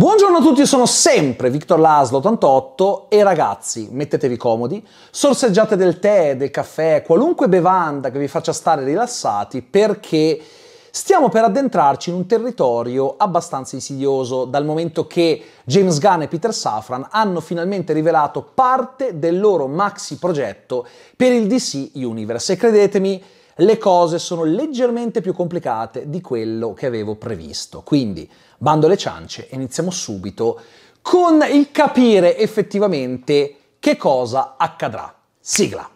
Buongiorno a tutti, io sono sempre Victor Laszlo88 e ragazzi, mettetevi comodi, sorseggiate del tè, del caffè, qualunque bevanda che vi faccia stare rilassati, perché stiamo per addentrarci in un territorio abbastanza insidioso, dal momento che James Gunn e Peter Safran hanno finalmente rivelato parte del loro maxi progetto per il DC Universe e credetemi, le cose sono leggermente più complicate di quello che avevo previsto. Quindi, bando alle ciance e iniziamo subito con il capire effettivamente che cosa accadrà. Sigla!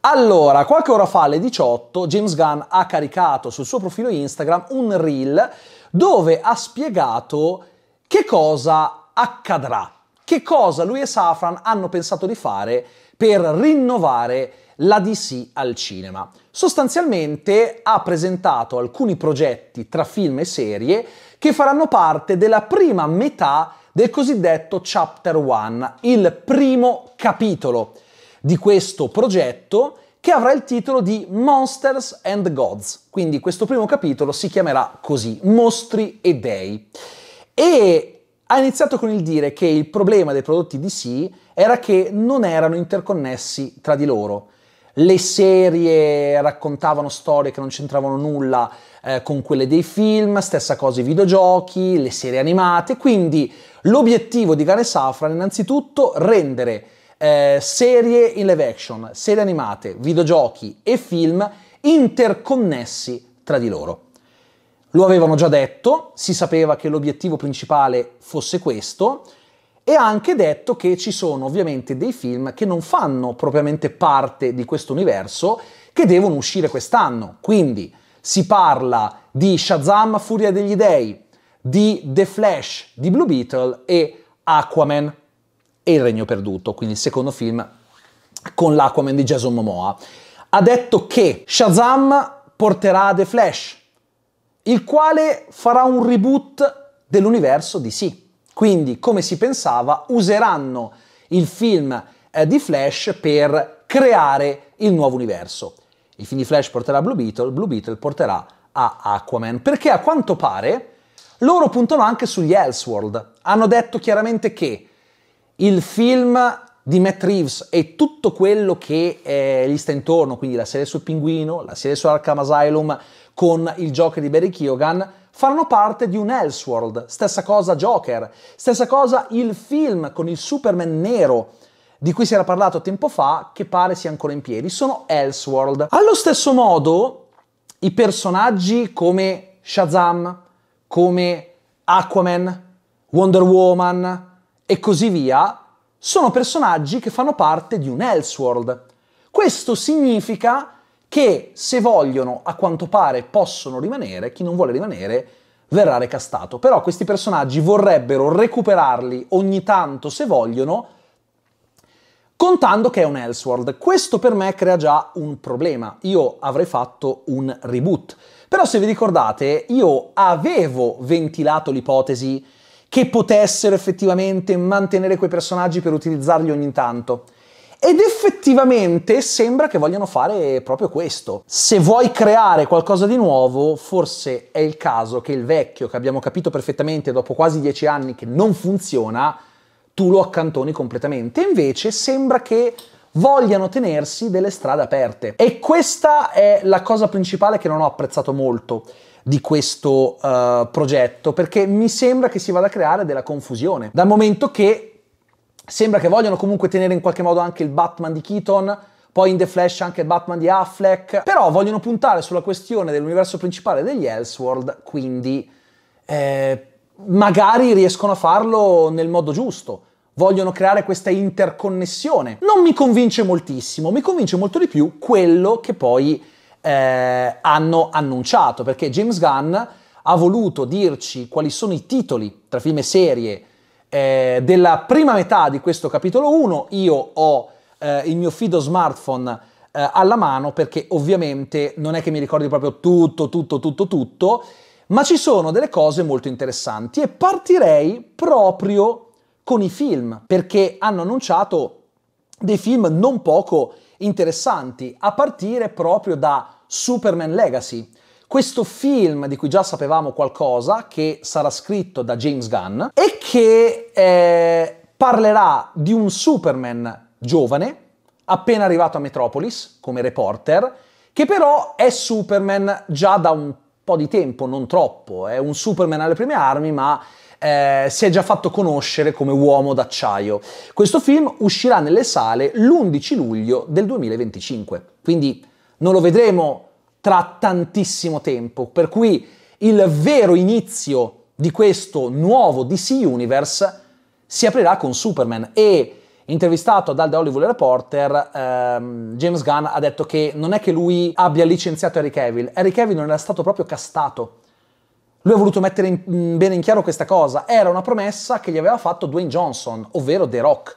Allora, qualche ora fa, alle 18, James Gunn ha caricato sul suo profilo Instagram un reel dove ha spiegato che cosa accadrà. Che cosa lui e Safran hanno pensato di fare per rinnovare la DC al cinema. Sostanzialmente ha presentato alcuni progetti tra film e serie che faranno parte della prima metà del cosiddetto Chapter One, il primo capitolo di questo progetto che avrà il titolo di Monsters and Gods. Quindi questo primo capitolo si chiamerà così, Mostri e Dei. E ha iniziato con il dire che il problema dei prodotti DC era che non erano interconnessi tra di loro. Le serie raccontavano storie che non c'entravano nulla con quelle dei film, stessa cosa i videogiochi, le serie animate, quindi l'obiettivo di Gunn e Safran è innanzitutto rendere serie in live action, serie animate, videogiochi e film interconnessi tra di loro. Lo avevano già detto, si sapeva che l'obiettivo principale fosse questo e ha anche detto che ci sono ovviamente dei film che non fanno propriamente parte di questo universo che devono uscire quest'anno. Quindi si parla di Shazam, Furia degli Dei, di The Flash, di Blue Beetle e Aquaman e Il Regno Perduto, quindi il secondo film con l'Aquaman di Jason Momoa. Ha detto che Shazam porterà The Flash, il quale farà un reboot dell'universo DC. Quindi, come si pensava, useranno il film di Flash per creare il nuovo universo. Il film di Flash porterà Blue Beetle porterà a Aquaman, perché a quanto pare loro puntano anche sugli Elseworld. Hanno detto chiaramente che il film di Matt Reeves e tutto quello che gli sta intorno, quindi la serie sul Pinguino, la serie su Arkham Asylum, con il Joker di Barry Keoghan, faranno parte di un Elseworld. Stessa cosa Joker, stessa cosa il film con il Superman nero di cui si era parlato tempo fa, che pare sia ancora in piedi, sono Elseworld. Allo stesso modo, i personaggi come Shazam, come Aquaman, Wonder Woman e così via, sono personaggi che fanno parte di un Elseworld. Questo significa che se vogliono, a quanto pare, possono rimanere, chi non vuole rimanere verrà recastato. Però questi personaggi vorrebbero recuperarli ogni tanto se vogliono, contando che è un Elseworld. Questo per me crea già un problema. Io avrei fatto un reboot. Però se vi ricordate, io avevo ventilato l'ipotesi che potessero effettivamente mantenere quei personaggi per utilizzarli ogni tanto. Ed effettivamente sembra che vogliano fare proprio questo. Se vuoi creare qualcosa di nuovo, forse è il caso che il vecchio, che abbiamo capito perfettamente dopo quasi 10 anni che non funziona, tu lo accantoni completamente. Invece sembra che vogliano tenersi delle strade aperte. E questa è la cosa principale che non ho apprezzato molto di questo progetto, perché mi sembra che si vada a creare della confusione. Dal momento che sembra che vogliano comunque tenere in qualche modo anche il Batman di Keaton, poi in The Flash anche il Batman di Affleck, però vogliono puntare sulla questione dell'universo principale degli Elseworld, quindi magari riescono a farlo nel modo giusto. Vogliono creare questa interconnessione. Non mi convince moltissimo, mi convince molto di più quello che poi hanno annunciato, perché James Gunn ha voluto dirci quali sono i titoli tra film e serie della prima metà di questo capitolo 1, io ho il mio fido smartphone alla mano perché ovviamente non è che mi ricordi proprio tutto, ma ci sono delle cose molto interessanti e partirei proprio con i film, perché hanno annunciato dei film non poco interessanti, a partire proprio da Superman Legacy, questo film di cui già sapevamo qualcosa, che sarà scritto da James Gunn e che parlerà di un Superman giovane, appena arrivato a Metropolis come reporter, che però è Superman già da un po' di tempo, non troppo, è un Superman alle prime armi, ma si è già fatto conoscere come Uomo d'Acciaio. Questo film uscirà nelle sale l'11 luglio del 2025, quindi non lo vedremo tra tantissimo tempo, per cui il vero inizio di questo nuovo DC Universe si aprirà con Superman. E intervistato dal The Hollywood Reporter, James Gunn ha detto che non è che lui abbia licenziato Henry Cavill. Henry Cavill non era stato proprio castato. Lui ha voluto mettere bene in chiaro questa cosa. Era una promessa che gli aveva fatto Dwayne Johnson, ovvero The Rock.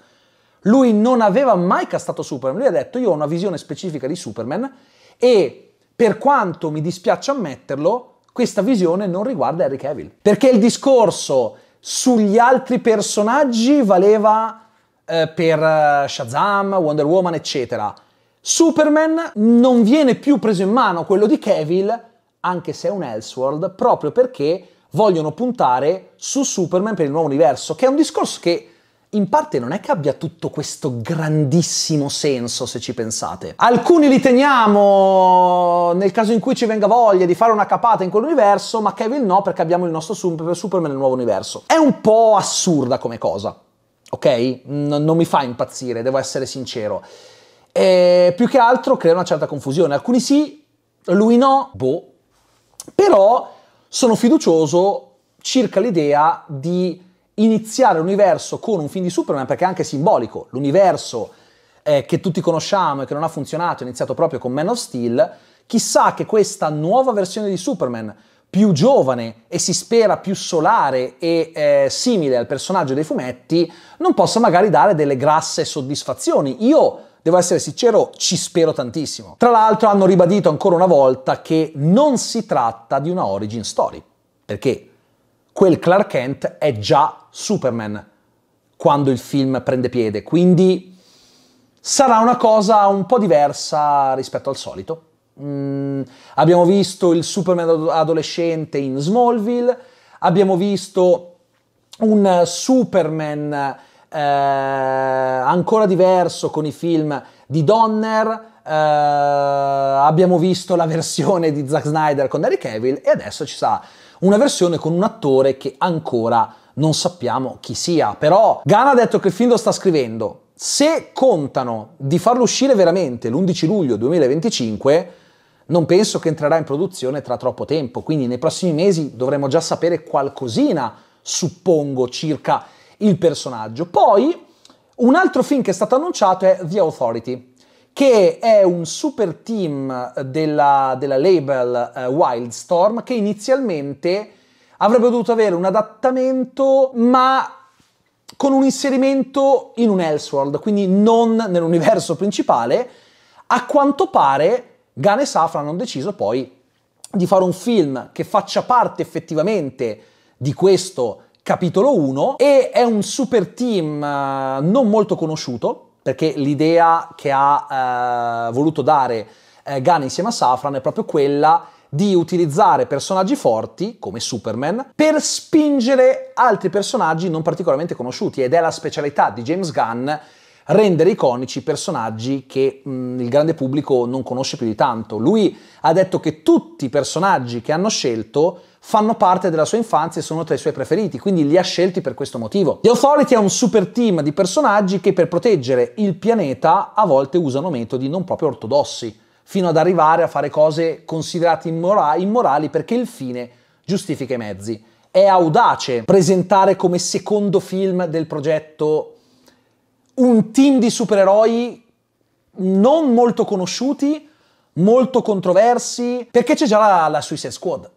Lui non aveva mai castato Superman. Lui ha detto: io ho una visione specifica di Superman e, per quanto mi dispiace ammetterlo, questa visione non riguarda Henry Cavill. Perché il discorso sugli altri personaggi valeva per Shazam, Wonder Woman, eccetera. Superman non viene più preso in mano, quello di Cavill, anche se è un Elseworld, proprio perché vogliono puntare su Superman per il nuovo universo, che è un discorso che in parte non è che abbia tutto questo grandissimo senso, se ci pensate. Alcuni li teniamo nel caso in cui ci venga voglia di fare una capata in quell'universo, ma Cavill no, perché abbiamo il nostro Superman nel nuovo universo. È un po' assurda come cosa, ok? Non mi fa impazzire, devo essere sincero. Più che altro crea una certa confusione. Alcuni sì, lui no, boh. Però sono fiducioso circa l'idea di iniziare l'universo con un film di Superman, perché è anche simbolico. L'universo che tutti conosciamo e che non ha funzionato è iniziato proprio con Man of Steel. Chissà che questa nuova versione di Superman, più giovane e si spera più solare e simile al personaggio dei fumetti, non possa magari dare delle grasse soddisfazioni. Io, devo essere sincero, ci spero tantissimo. Tra l'altro hanno ribadito ancora una volta che non si tratta di una origin story, perché quel Clark Kent è già Superman quando il film prende piede, quindi sarà una cosa un po' diversa rispetto al solito. Abbiamo visto il Superman adolescente in Smallville, abbiamo visto un Superman ancora diverso con i film di Donner, abbiamo visto la versione di Zack Snyder con Henry Cavill e adesso ci sarà una versione con un attore che ancora non sappiamo chi sia. Però Gunn ha detto che il film lo sta scrivendo. Se contano di farlo uscire veramente l'11 luglio 2025, non penso che entrerà in produzione tra troppo tempo, quindi nei prossimi mesi dovremo già sapere qualcosina, suppongo, circa il personaggio. Poi un altro film che è stato annunciato è The Authority, che è un super team della label Wildstorm, che inizialmente avrebbe dovuto avere un adattamento ma con un inserimento in un Elseworld, quindi non nell'universo principale. A quanto pare Gunn e Safran hanno deciso poi di fare un film che faccia parte effettivamente di questo capitolo 1 e è un super team non molto conosciuto, perché l'idea che ha voluto dare Gunn insieme a Safran è proprio quella di utilizzare personaggi forti, come Superman, per spingere altri personaggi non particolarmente conosciuti, ed è la specialità di James Gunn rendere iconici personaggi che il grande pubblico non conosce più di tanto. Lui ha detto che tutti i personaggi che hanno scelto fanno parte della sua infanzia e sono tra i suoi preferiti, quindi li ha scelti per questo motivo. The Authority è un super team di personaggi che per proteggere il pianeta a volte usano metodi non proprio ortodossi, fino ad arrivare a fare cose considerate immorali perché il fine giustifica i mezzi. È audace presentare come secondo film del progetto un team di supereroi non molto conosciuti, molto controversi, perché c'è già la Suicide Squad.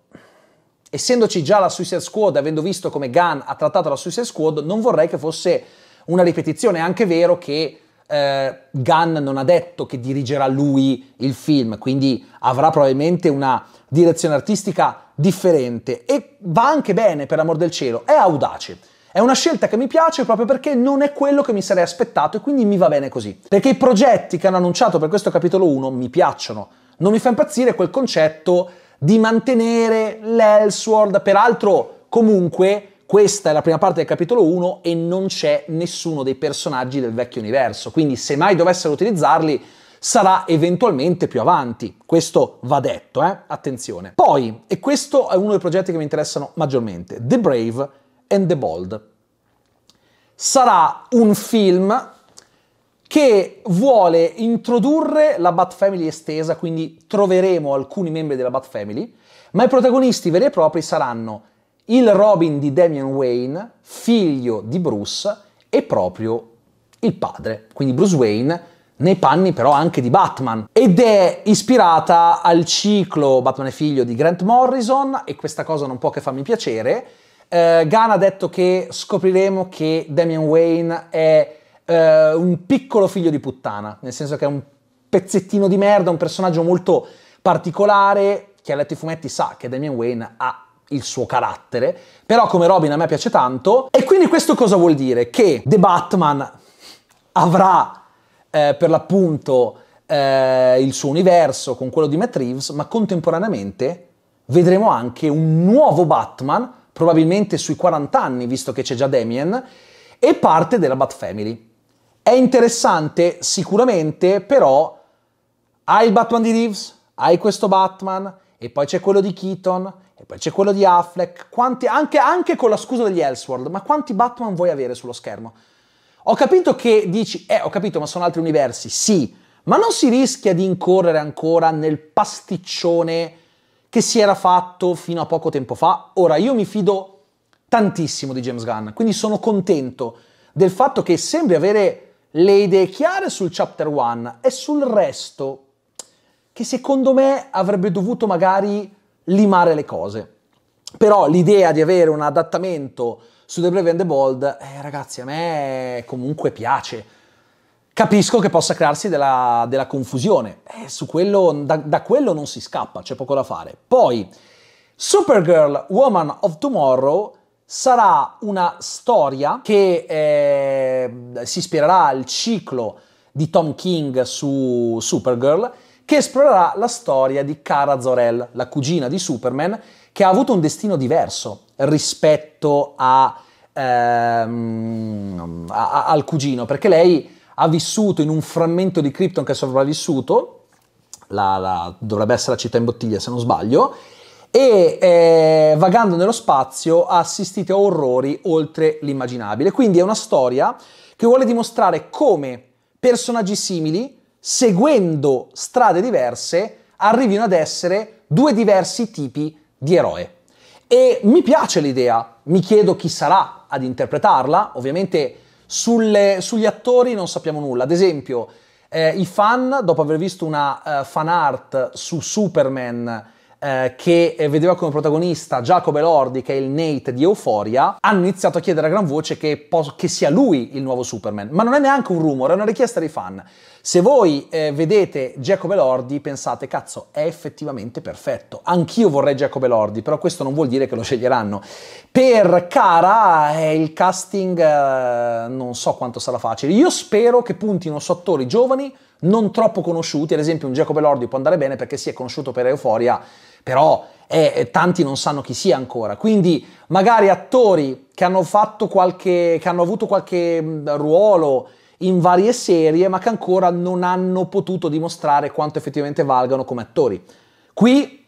Essendoci già la Suicide Squad, avendo visto come Gunn ha trattato la Suicide Squad, non vorrei che fosse una ripetizione. È anche vero che Gunn non ha detto che dirigerà lui il film, quindi avrà probabilmente una direzione artistica differente, e va anche bene, per amor del cielo. È audace, è una scelta che mi piace proprio perché non è quello che mi sarei aspettato, e quindi mi va bene così, perché i progetti che hanno annunciato per questo capitolo 1 mi piacciono. non mi fa impazzire quel concetto di mantenere l'Elseworld. Peraltro, comunque, questa è la prima parte del capitolo 1 e non c'è nessuno dei personaggi del vecchio universo, quindi se mai dovessero utilizzarli sarà eventualmente più avanti. Questo va detto, attenzione. Poi, e questo è uno dei progetti che mi interessano maggiormente, The Brave and the Bold. Sarà un film che vuole introdurre la Bat Family estesa, quindi troveremo alcuni membri della Bat Family, ma i protagonisti veri e propri saranno il Robin di Damian Wayne, figlio di Bruce, e proprio il padre, quindi Bruce Wayne, nei panni però anche di Batman. Ed è ispirata al ciclo Batman e figlio di Grant Morrison, e questa cosa non può che farmi piacere. Gunn ha detto che scopriremo che Damian Wayne è un piccolo figlio di puttana, nel senso che è un pezzettino di merda, un personaggio molto particolare. Chi ha letto i fumetti sa che Damian Wayne ha il suo carattere, però come Robin a me piace tanto. E quindi questo cosa vuol dire? Che The Batman avrà per l'appunto il suo universo con quello di Matt Reeves, ma contemporaneamente vedremo anche un nuovo Batman, probabilmente sui 40 anni, visto che c'è già Damian, e parte della Bat Family. È interessante sicuramente, però hai il Batman di Reeves, hai questo Batman, e poi c'è quello di Keaton, e poi c'è quello di Affleck, quanti, anche con la scusa degli Elseworld, ma quanti Batman vuoi avere sullo schermo? Ho capito che dici, ho capito, ma sono altri universi, sì, ma non si rischia di incorrere ancora nel pasticcione che si era fatto fino a poco tempo fa? Ora, io mi fido tantissimo di James Gunn, quindi sono contento del fatto che sembri avere le idee chiare sul chapter 1 e sul resto, che secondo me avrebbe dovuto magari limare le cose. Però l'idea di avere un adattamento su The Brave and the Bold, ragazzi, a me comunque piace. Capisco che possa crearsi della confusione, su quello, da quello non si scappa, c'è poco da fare. Poi, Supergirl Woman of Tomorrow sarà una storia che si ispirerà al ciclo di Tom King su Supergirl, che esplorerà la storia di Kara Zor-El, la cugina di Superman, che ha avuto un destino diverso rispetto al cugino, perché lei ha vissuto in un frammento di Krypton che è sopravvissuto, dovrebbe essere la città in bottiglia se non sbaglio, e vagando nello spazio ha assistito a orrori oltre l'immaginabile. Quindi è una storia che vuole dimostrare come personaggi simili, seguendo strade diverse, arrivino ad essere due diversi tipi di eroe. E mi piace l'idea, mi chiedo chi sarà ad interpretarla. Ovviamente sugli attori non sappiamo nulla. Ad esempio, i fan, dopo aver visto una fan art su Superman che vedeva come protagonista Giacomo Elordi, che è il Nate di Euphoria, hanno iniziato a chiedere a gran voce che sia lui il nuovo Superman. Ma non è neanche un rumore, è una richiesta dei fan. Se voi vedete Giacomo Elordi pensate, cazzo, è effettivamente perfetto. Anch'io vorrei Giacomo Elordi, però questo non vuol dire che lo sceglieranno. Per Kara il casting non so quanto sarà facile. Io spero che puntino su attori giovani, non troppo conosciuti. Ad esempio un Giacomo Elordi può andare bene perché si è conosciuto per Euphoria, però tanti non sanno chi sia ancora. Quindi magari attori che hanno avuto qualche ruolo in varie serie, ma che ancora non hanno potuto dimostrare quanto effettivamente valgano come attori. Qui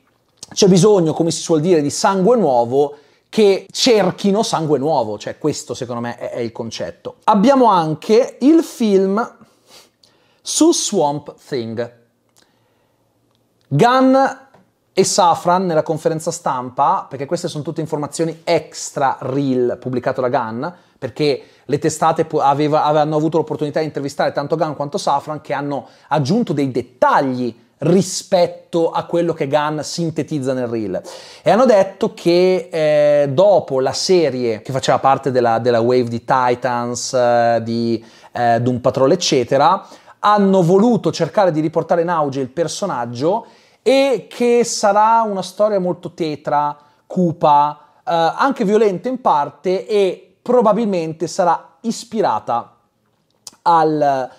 c'è bisogno, come si suol dire, di sangue nuovo, che cerchino sangue nuovo, cioè questo secondo me è il concetto. Abbiamo anche il film su Swamp Thing. Gunn e Safran nella conferenza stampa, perché queste sono tutte informazioni extra reel pubblicato da Gunn, perché le testate hanno avuto l'opportunità di intervistare tanto Gunn quanto Safran, che hanno aggiunto dei dettagli rispetto a quello che Gunn sintetizza nel reel, e hanno detto che dopo la serie che faceva parte della wave di Titans, di Doom Patrol eccetera, hanno voluto cercare di riportare in auge il personaggio, e che sarà una storia molto tetra, cupa, anche violenta in parte, e probabilmente sarà ispirata al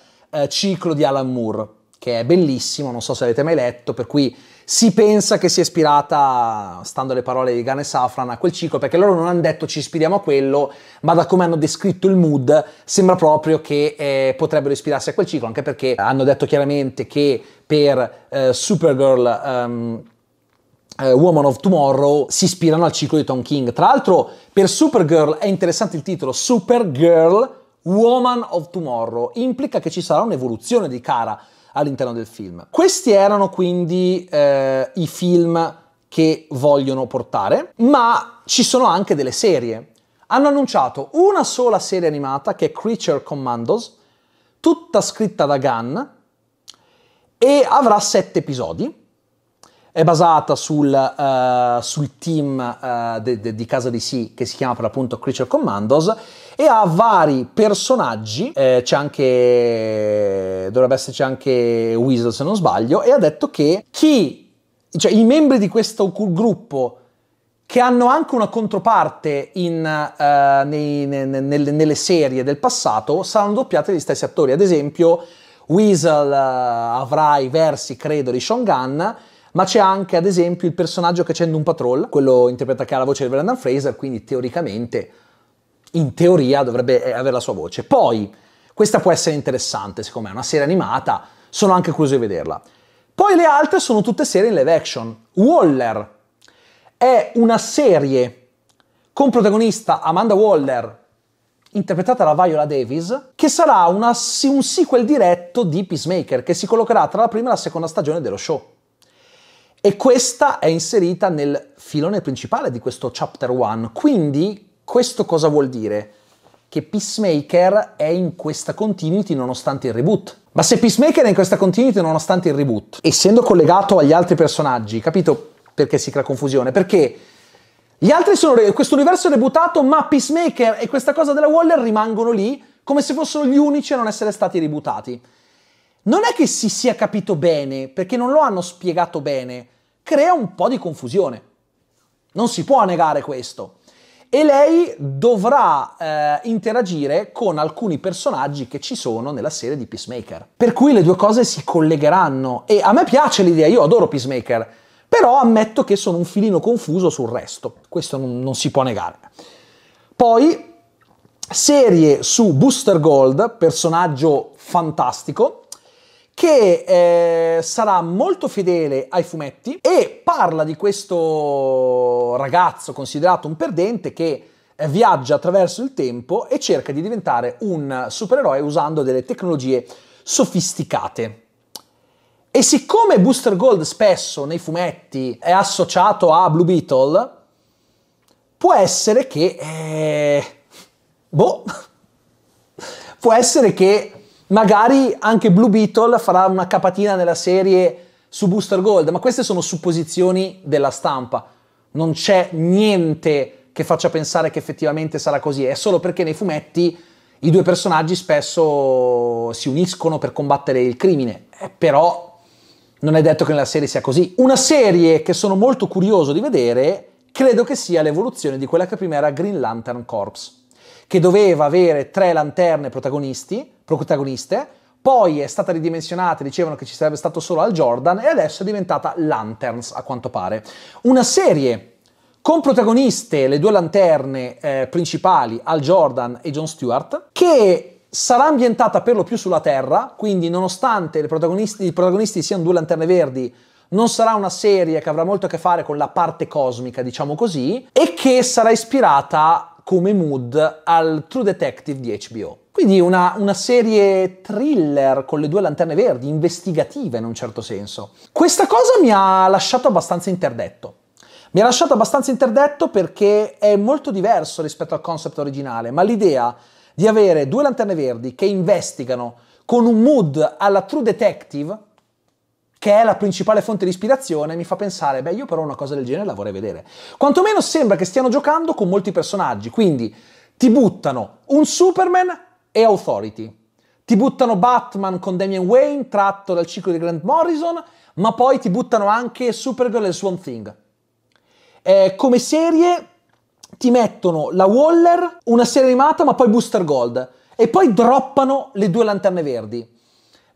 ciclo di Alan Moore, che che è bellissimo, non so se l'avete mai letto, per cui si pensa che sia ispirata, stando alle parole di Gunn e Safran, a quel ciclo, perché loro non hanno detto ci ispiriamo a quello, ma da come hanno descritto il mood sembra proprio che potrebbero ispirarsi a quel ciclo, anche perché hanno detto chiaramente che per Supergirl Woman of Tomorrow si ispirano al ciclo di Tom King. Tra l'altro per Supergirl è interessante il titolo, Supergirl Woman of Tomorrow, implica che ci sarà un'evoluzione di Kara all'interno del film. Questi erano quindi i film che vogliono portare, ma ci sono anche delle serie. Hanno annunciato una sola serie animata che è Creature Commandos, tutta scritta da Gunn, e avrà 7 episodi. È basata sul team di casa DC che si chiama per l'appunto Creature Commandos e ha vari personaggi, c'è anche, dovrebbe esserci anche Weasel se non sbaglio, e ha detto che cioè i membri di questo gruppo che hanno anche una controparte nelle serie del passato saranno doppiati dagli stessi attori. Ad esempio Weasel avrà i versi, credo, di Sean Gunn, ma c'è anche, ad esempio, il personaggio che c'è in Doom Patrol, quello interpreta che ha la voce di Brendan Fraser, quindi teoricamente, in teoria, dovrebbe avere la sua voce. Poi, questa può essere interessante, secondo me, è una serie animata, sono anche curioso di vederla. Poi le altre sono tutte serie in live action. Waller è una serie con protagonista Amanda Waller, interpretata da Viola Davis, che sarà un sequel diretto di Peacemaker, che si collocherà tra la prima e la seconda stagione dello show. E questa è inserita nel filone principale di questo Chapter 1. Quindi, questo cosa vuol dire? Che Peacemaker è in questa continuity nonostante il reboot. Ma se Peacemaker è in questa continuity nonostante il reboot, essendo collegato agli altri personaggi, capito perché si crea confusione? Perché gli altri sono questo universo è rebootato, ma Peacemaker e questa cosa della Waller rimangono lì come se fossero gli unici a non essere stati rebootati. Non è che si sia capito bene, perché non lo hanno spiegato bene, crea un po' di confusione. Non si può negare questo. E lei dovrà interagire con alcuni personaggi che ci sono nella serie di Peacemaker. Per cui le due cose si collegheranno. E a me piace l'idea, io adoro Peacemaker, però ammetto che sono un filino confuso sul resto. Questo non si può negare. Poi, serie su Booster Gold, personaggio fantastico, che sarà molto fedele ai fumetti e parla di questo ragazzo considerato un perdente che viaggia attraverso il tempo e cerca di diventare un supereroe usando delle tecnologie sofisticate. E siccome Booster Gold spesso nei fumetti è associato a Blue Beetle, può essere che... può essere che... magari anche Blue Beetle farà una capatina nella serie su Booster Gold, ma queste sono supposizioni della stampa. Non c'è niente che faccia pensare che effettivamente sarà così, è solo perché nei fumetti i due personaggi spesso si uniscono per combattere il crimine, però non è detto che nella serie sia così. Una serie che sono molto curioso di vedere, credo che sia l'evoluzione di quella che prima era Green Lantern Corps, che doveva avere 3 lanterne protagoniste, poi è stata ridimensionata, dicevano che ci sarebbe stato solo Hal Jordan, e adesso è diventata Lanterns, a quanto pare. Una serie con protagoniste le due lanterne principali, Hal Jordan e Jon Stewart, che sarà ambientata per lo più sulla Terra, quindi nonostante i protagonisti siano 2 lanterne verdi, non sarà una serie che avrà molto a che fare con la parte cosmica, diciamo così, e che sarà ispirata come mood al True Detective di HBO. Quindi una serie thriller con le 2 lanterne verdi, investigativa in un certo senso. Questa cosa mi ha lasciato abbastanza interdetto. Mi ha lasciato abbastanza interdetto perché è molto diverso rispetto al concept originale, ma l'idea di avere 2 lanterne verdi che investigano con un mood alla True Detective, che è la principale fonte di ispirazione, mi fa pensare, beh, io però una cosa del genere la vorrei vedere. Quantomeno sembra che stiano giocando con molti personaggi, quindi ti buttano un Superman e Authority, ti buttano Batman con Damian Wayne, tratto dal ciclo di Grant Morrison, ma poi ti buttano anche Supergirl e Swamp Thing. Come serie ti mettono la Waller, una serie animata, ma poi Booster Gold, e poi droppano le 2 lanterne verdi.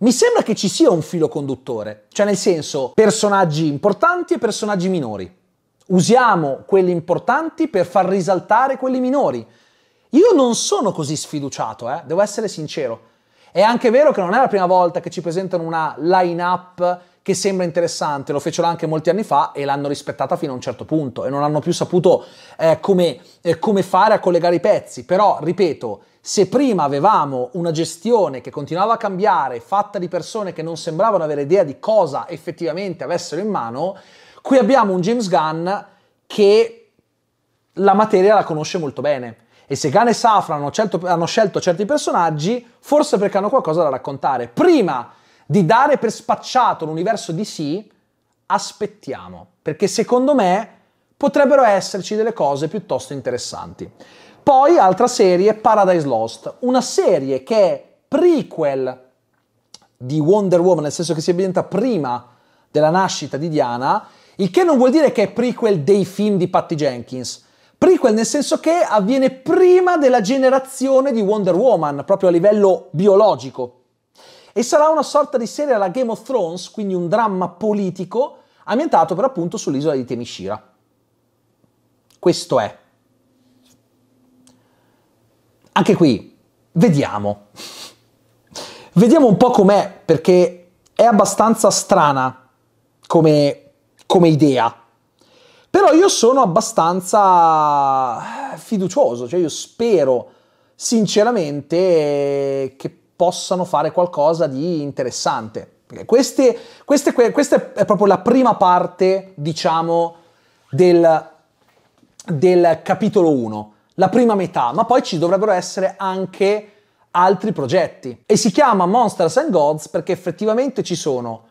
Mi sembra che ci sia un filo conduttore, cioè nel senso personaggi importanti e personaggi minori. Usiamo quelli importanti per far risaltare quelli minori. Io non sono così sfiduciato, devo essere sincero. È anche vero che non è la prima volta che ci presentano una line-up che sembra interessante, lo fecero anche molti anni fa e l'hanno rispettata fino a un certo punto e non hanno più saputo come fare a collegare i pezzi. Però, ripeto, se prima avevamo una gestione che continuava a cambiare, fatta di persone che non sembravano avere idea di cosa effettivamente avessero in mano, qui abbiamo un James Gunn che la materia la conosce molto bene. E se Gunn e Safran hanno scelto certi personaggi, forse perché hanno qualcosa da raccontare. Prima di dare per spacciato l'universo DC, aspettiamo, perché secondo me potrebbero esserci delle cose piuttosto interessanti. Poi, altra serie, Paradise Lost, una serie che è prequel di Wonder Woman, nel senso che si ambienta prima della nascita di Diana, il che non vuol dire che è prequel dei film di Patty Jenkins. Prequel nel senso che avviene prima della generazione di Wonder Woman, proprio a livello biologico. E sarà una sorta di serie alla Game of Thrones, quindi un dramma politico, ambientato per appunto sull'isola di Temishira. Questo è. Anche qui, vediamo. Vediamo un po' com'è, perché è abbastanza strana come idea. Però io sono abbastanza fiducioso, cioè io spero sinceramente che possano fare qualcosa di interessante. Questa è proprio la prima parte, diciamo, del capitolo 1, la prima metà, ma poi ci dovrebbero essere anche altri progetti. E si chiama Monsters and Gods perché effettivamente ci sono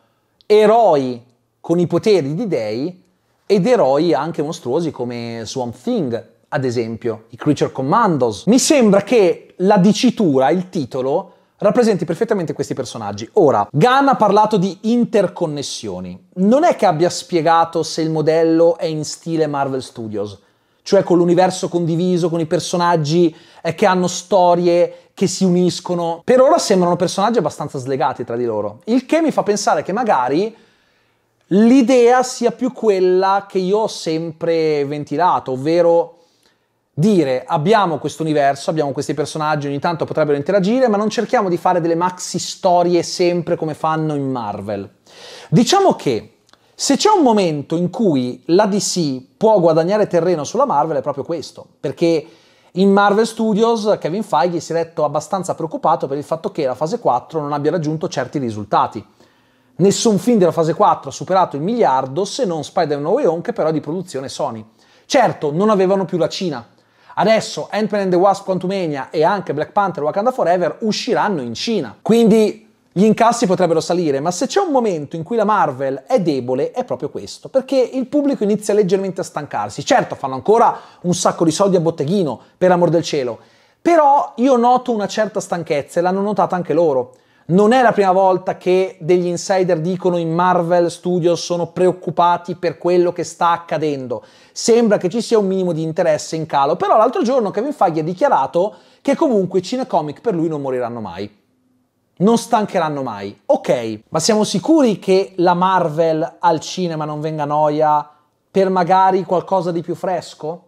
eroi con i poteri di dei ed eroi anche mostruosi come Swamp Thing, ad esempio, i Creature Commandos. Mi sembra che la dicitura, il titolo, rappresenti perfettamente questi personaggi. Ora, Gunn ha parlato di interconnessioni. Non è che abbia spiegato se il modello è in stile Marvel Studios, cioè con l'universo condiviso, con i personaggi che hanno storie che si uniscono. Per ora sembrano personaggi abbastanza slegati tra di loro, il che mi fa pensare che magari l'idea sia più quella che io ho sempre ventilato, ovvero dire abbiamo questo universo, abbiamo questi personaggi, ogni tanto potrebbero interagire, ma non cerchiamo di fare delle maxi storie sempre come fanno in Marvel. Diciamo che se c'è un momento in cui la DC può guadagnare terreno sulla Marvel è proprio questo, perché in Marvel Studios Kevin Feige si è detto abbastanza preoccupato per il fatto che la fase 4 non abbia raggiunto certi risultati. Nessun film della fase 4 ha superato il miliardo se non Spider-Man No Way Home, che però è di produzione Sony. Certo, non avevano più la Cina. Adesso Ant-Man and the Wasp Quantumania e anche Black Panther Wakanda Forever usciranno in Cina. Quindi gli incassi potrebbero salire, ma se c'è un momento in cui la Marvel è debole è proprio questo, perché il pubblico inizia leggermente a stancarsi. Certo, fanno ancora un sacco di soldi a botteghino, per amor del cielo, però io noto una certa stanchezza e l'hanno notata anche loro. Non è la prima volta che degli insider dicono in Marvel Studios sono preoccupati per quello che sta accadendo. Sembra che ci sia un minimo di interesse in calo, però l'altro giorno Kevin Feige ha dichiarato che comunque i cinecomic per lui non moriranno mai. Non stancheranno mai. Ok, ma siamo sicuri che la Marvel al cinema non venga noia per magari qualcosa di più fresco?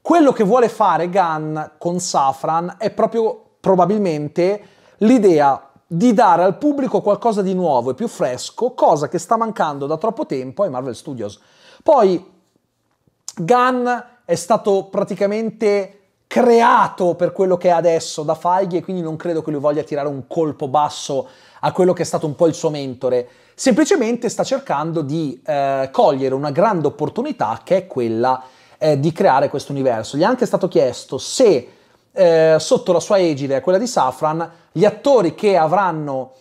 Quello che vuole fare Gunn con Safran è proprio probabilmente l'idea di dare al pubblico qualcosa di nuovo e più fresco, cosa che sta mancando da troppo tempo ai Marvel Studios. Poi Gunn è stato praticamente creato per quello che è adesso da Feige e quindi non credo che lui voglia tirare un colpo basso a quello che è stato un po' il suo mentore. Semplicemente sta cercando di cogliere una grande opportunità che è quella di creare questo universo. Gli è anche stato chiesto se sotto la sua egida e quella di Safran gli attori che avranno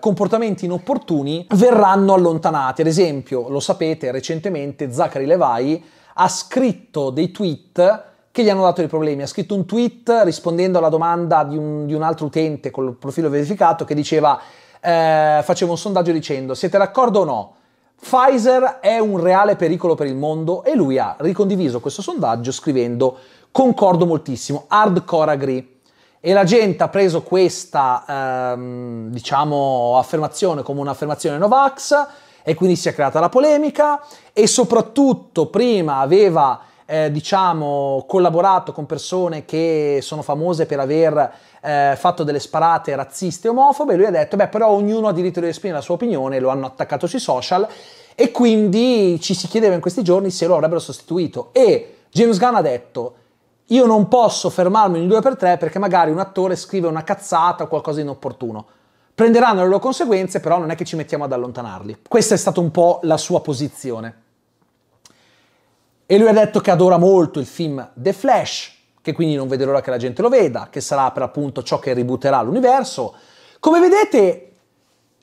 comportamenti inopportuni verranno allontanati. Ad esempio, lo sapete, recentemente Zachary Levi ha scritto dei tweet che gli hanno dato dei problemi. Ha scritto un tweet rispondendo alla domanda di un altro utente col profilo verificato che diceva facevo un sondaggio dicendo siete d'accordo o no? Pfizer è un reale pericolo per il mondo, e lui ha ricondiviso questo sondaggio scrivendo concordo moltissimo, hardcore agree. E la gente ha preso questa, diciamo, affermazione come un'affermazione Novax, e quindi si è creata la polemica, e soprattutto prima aveva, diciamo, collaborato con persone che sono famose per aver fatto delle sparate razziste e omofobe, e lui ha detto, beh, però ognuno ha diritto di esprimere la sua opinione, lo hanno attaccato sui social, e quindi ci si chiedeva in questi giorni se lo avrebbero sostituito. E James Gunn ha detto, io non posso fermarmi in 2x3 perché magari un attore scrive una cazzata o qualcosa di inopportuno. Prenderanno le loro conseguenze, però non è che ci mettiamo ad allontanarli. Questa è stata un po' la sua posizione. E lui ha detto che adora molto il film The Flash, che quindi non vede l'ora che la gente lo veda, che sarà per appunto ciò che ributterà l'universo. Come vedete,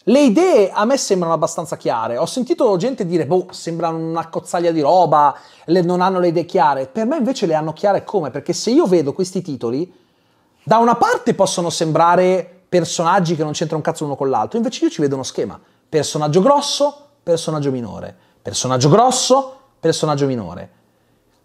le idee a me sembrano abbastanza chiare. Ho sentito gente dire, boh, sembra una cozzaglia di roba, non hanno le idee chiare. Per me invece le hanno chiare come? Perché se io vedo questi titoli, da una parte possono sembrare personaggi che non c'entrano un cazzo l'uno con l'altro, invece io ci vedo uno schema. Personaggio grosso, personaggio minore. Personaggio grosso, personaggio minore.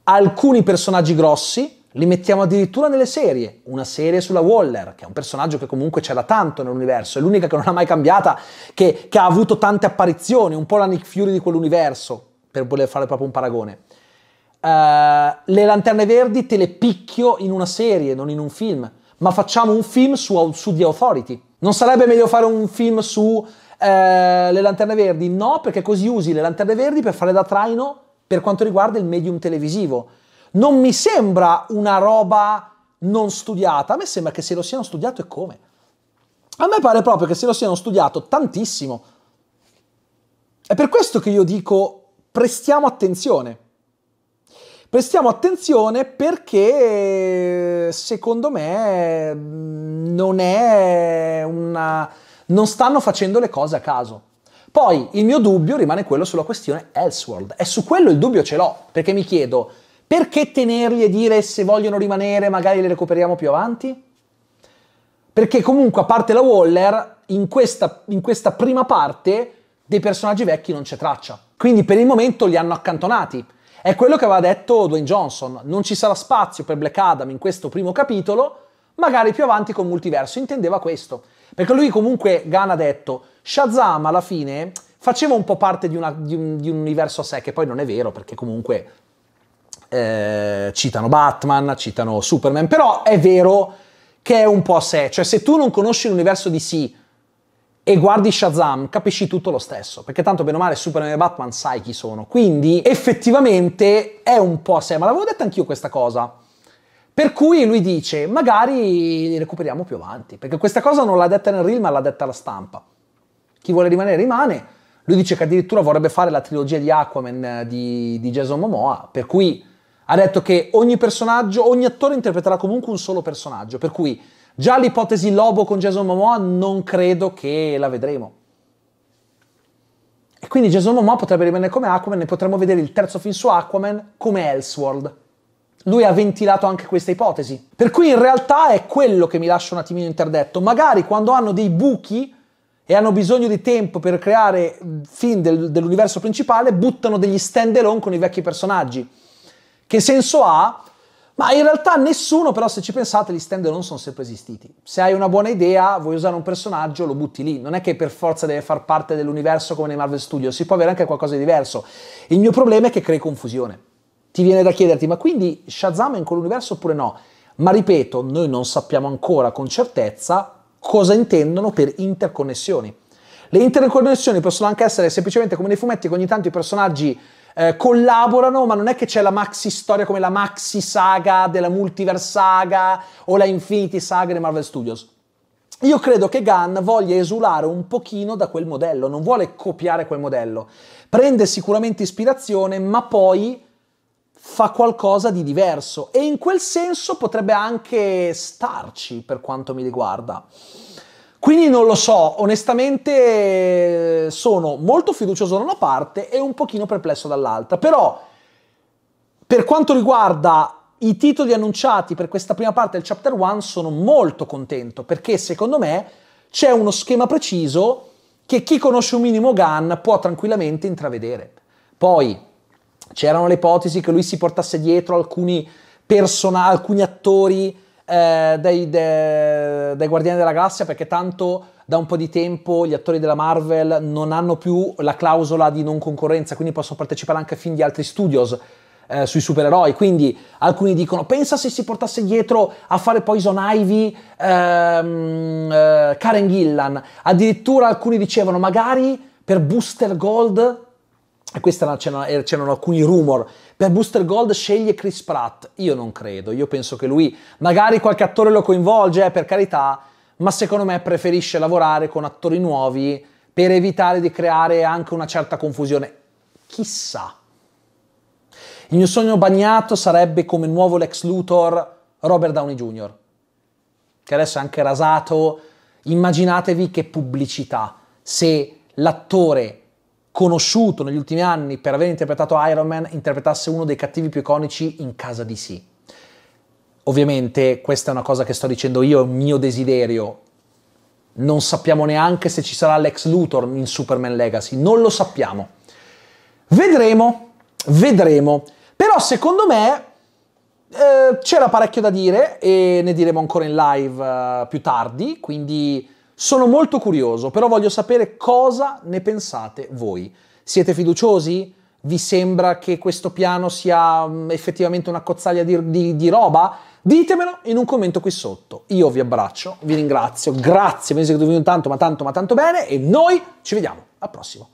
Alcuni personaggi grossi li mettiamo addirittura nelle serie, una serie sulla Waller, che è un personaggio che comunque c'era tanto nell'universo, è l'unica che non ha mai cambiata, che ha avuto tante apparizioni, un po' la Nick Fury di quell'universo, per voler fare proprio un paragone. Le Lanterne Verdi te le picchio in una serie, non in un film, ma facciamo un film su The Authority. Non sarebbe meglio fare un film su Le Lanterne Verdi? No, perché così usi Le Lanterne Verdi per fare da traino per quanto riguarda il medium televisivo. Non mi sembra una roba non studiata, a me sembra che se lo siano studiato e come. A me pare proprio che se lo siano studiato tantissimo. È per questo che io dico prestiamo attenzione. Prestiamo attenzione perché secondo me non stanno facendo le cose a caso. Poi il mio dubbio rimane quello sulla questione Elseworld, e su quello il dubbio ce l'ho, perché mi chiedo, perché tenerli e dire se vogliono rimanere magari li recuperiamo più avanti? Perché comunque, a parte la Waller, in questa prima parte dei personaggi vecchi non c'è traccia. Quindi per il momento li hanno accantonati. È quello che aveva detto Dwayne Johnson. Non ci sarà spazio per Black Adam in questo primo capitolo, magari più avanti con Multiverso. Intendeva questo. Perché lui comunque, Gunn ha detto, Shazam alla fine faceva un po' parte di un universo a sé, che poi non è vero, perché comunque... citano Batman, citano Superman, però è vero che è un po' a sé, cioè se tu non conosci l'universo DC e guardi Shazam capisci tutto lo stesso, perché tanto bene o male Superman e Batman sai chi sono, quindi effettivamente è un po' a sé, ma l'avevo detta anch'io questa cosa, per cui lui dice magari li recuperiamo più avanti, perché questa cosa non l'ha detta nel reel ma l'ha detta la stampa, chi vuole rimanere rimane. Lui dice che addirittura vorrebbe fare la trilogia di Aquaman di Jason Momoa, per cui ha detto che ogni personaggio, ogni attore interpreterà comunque un solo personaggio, per cui già l'ipotesi Lobo con Jason Momoa non credo che la vedremo. E quindi Jason Momoa potrebbe rimanere come Aquaman e potremmo vedere il terzo film su Aquaman come Elseworld. Lui ha ventilato anche questa ipotesi. Per cui in realtà è quello che mi lascia un attimino interdetto. Magari quando hanno dei buchi e hanno bisogno di tempo per creare film dell'universo principale, buttano degli stand alone con i vecchi personaggi. Che senso ha? Ma in realtà nessuno, però se ci pensate gli stand alone sono sempre esistiti. Se hai una buona idea, vuoi usare un personaggio, lo butti lì. Non è che per forza deve far parte dell'universo come nei Marvel Studios, si può avere anche qualcosa di diverso. Il mio problema è che crei confusione. Ti viene da chiederti, ma quindi Shazam è in quell'universo oppure no? Ma ripeto, noi non sappiamo ancora con certezza cosa intendono per interconnessioni. Le interconnessioni possono anche essere semplicemente come nei fumetti che ogni tanto i personaggi collaborano, ma non è che c'è la maxi storia come la maxi saga della Multiverse Saga o la Infinity Saga di Marvel Studios. Io credo che Gunn voglia esulare un pochino da quel modello, non vuole copiare quel modello. Prende sicuramente ispirazione, ma poi fa qualcosa di diverso, e in quel senso potrebbe anche starci per quanto mi riguarda. Quindi non lo so, onestamente sono molto fiducioso da una parte e un pochino perplesso dall'altra, però per quanto riguarda i titoli annunciati per questa prima parte del Chapter 1 sono molto contento, perché secondo me c'è uno schema preciso che chi conosce un minimo Gunn può tranquillamente intravedere. Poi c'erano le ipotesi che lui si portasse dietro alcuni attori dai Guardiani della Galassia, perché tanto da un po' di tempo gli attori della Marvel non hanno più la clausola di non concorrenza, quindi possono partecipare anche a film di altri studios sui supereroi. Quindi alcuni dicono: pensa se si portasse dietro a fare Poison Ivy Karen Gillan. Addirittura alcuni dicevano magari per Booster Gold, e questa c'erano alcuni rumor, per Booster Gold sceglie Chris Pratt. Io non credo, io penso che lui, magari qualche attore lo coinvolge, per carità, ma secondo me preferisce lavorare con attori nuovi per evitare di creare anche una certa confusione. Chissà. Il mio sogno bagnato sarebbe come nuovo Lex Luthor Robert Downey Jr., che adesso è anche rasato. Immaginatevi che pubblicità se l'attore conosciuto negli ultimi anni per aver interpretato Iron Man interpretasse uno dei cattivi più iconici in casa DC. Ovviamente questa è una cosa che sto dicendo io, è un mio desiderio. Non sappiamo neanche se ci sarà Lex Luthor in Superman Legacy, non lo sappiamo. Vedremo, vedremo. Però secondo me c'era parecchio da dire e ne diremo ancora in live più tardi, quindi... Sono molto curioso, però voglio sapere cosa ne pensate voi. Siete fiduciosi? Vi sembra che questo piano sia effettivamente una cozzaglia di roba? Ditemelo in un commento qui sotto. Io vi abbraccio, vi ringrazio, grazie, mi siete venuti tanto, ma tanto bene, e noi ci vediamo al prossimo.